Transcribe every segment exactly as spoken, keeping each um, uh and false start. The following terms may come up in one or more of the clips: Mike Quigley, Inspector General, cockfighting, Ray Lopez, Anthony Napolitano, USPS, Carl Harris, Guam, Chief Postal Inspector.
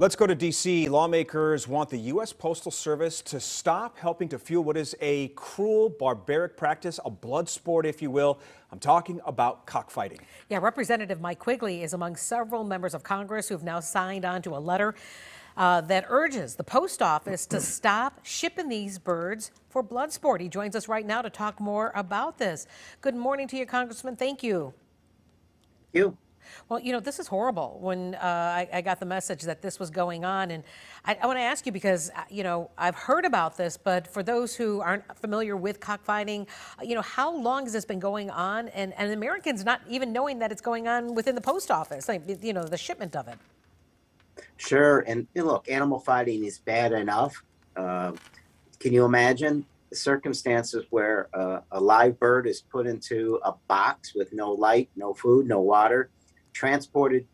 Let's go to D C Lawmakers want the U S Postal Service to stop helping to fuel what is a cruel, barbaric practice, a blood sport, if you will. I'm talking about cockfighting. Yeah, Representative Mike Quigley is among several members of Congress who've now signed on to a letter uh, that urges the post office to stop shipping these birds for blood sport. He joins us right now to talk more about this. Good morning to you, Congressman. Thank you. Thank you. Well, you know, this is horrible. When uh, I, I got the message that this was going on, and I, I want to ask you because, you know, I've heard about this, but for those who aren't familiar with cockfighting, you know, how long has this been going on? And, and Americans not even knowing that it's going on within the post office, like, you know, the shipment of it. Sure. And, and look, animal fighting is bad enough. Uh, can you imagine the circumstances where uh, a live bird is put into a box with no light, no food, no water? Transported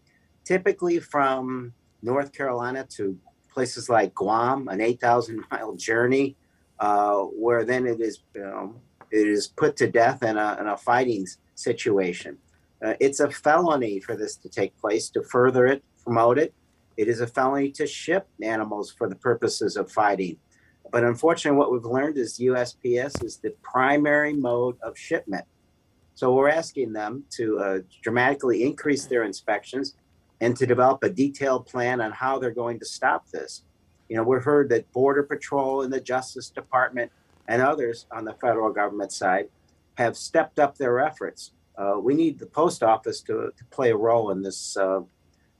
typically from North Carolina to places like Guam, an eight thousand mile journey, uh, where then it is um, it is put to death in a, in a fighting situation. Uh, it's a felony for this to take place, to further it, promote it. It is a felony to ship animals for the purposes of fighting. But unfortunately, what we've learned is U S P S is the primary mode of shipment. So we're asking them to uh, dramatically increase their inspections and to develop a detailed plan on how they're going to stop this. You know, we've heard that Border Patrol and the Justice Department and others on the federal government side have stepped up their efforts. Uh, we need the post office to, to play a role in this uh,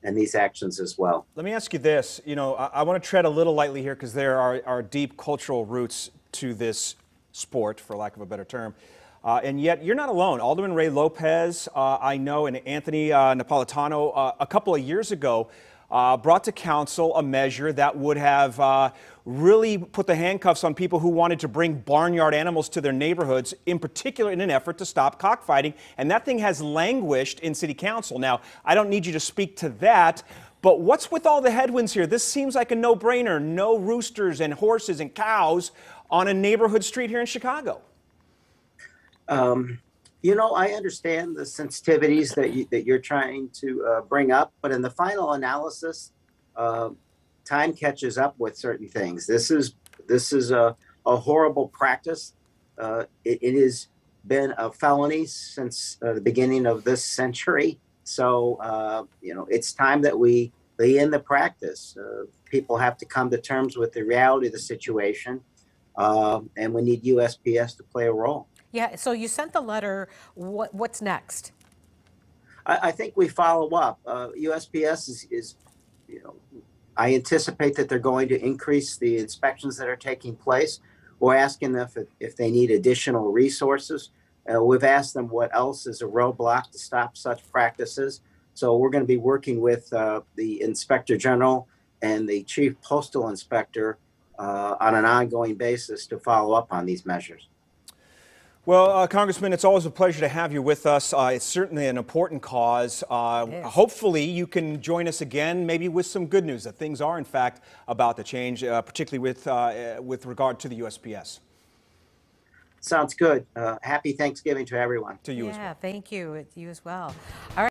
and these actions as well. Let me ask you this. You know, I, I want to tread a little lightly here because there are, are deep cultural roots to this sport, for lack of a better term. Uh, and yet, you're not alone. Alderman Ray Lopez, uh, I know, and Anthony uh, Napolitano, uh, a couple of years ago, uh, brought to council a measure that would have uh, really put the handcuffs on people who wanted to bring barnyard animals to their neighborhoods, in particular in an effort to stop cockfighting. And that thing has languished in city council. Now, I don't need you to speak to that, but what's with all the headwinds here? This seems like a no-brainer. No roosters and horses and cows on a neighborhood street here in Chicago. Um, you know, I understand the sensitivities that, you, that you're trying to uh, bring up, but in the final analysis, uh, time catches up with certain things. This is this is a, a horrible practice. Uh, it, it has been a felony since uh, the beginning of this century. So, uh, you know, it's time that we lay in the practice. Uh, people have to come to terms with the reality of the situation, uh, and we need U S P S to play a role. Yeah, so you sent the letter. What, what's next? I, I think we follow up. Uh, U S P S is, is, you know, I anticipate that they're going to increase the inspections that are taking place. We're asking them if, if they need additional resources. Uh, we've asked them what else is a roadblock to stop such practices. So we're going to be working with uh, the Inspector General and the Chief Postal Inspector uh, on an ongoing basis to follow up on these measures. Well, uh, Congressman, it's always a pleasure to have you with us. Uh, it's certainly an important cause. Uh, hopefully, you can join us again, maybe with some good news that things are, in fact, about to change, uh, particularly with uh, with regard to the U S P S. Sounds good. Uh, happy Thanksgiving to everyone. To you yeah, as well. Yeah, thank you. To you as well. All right.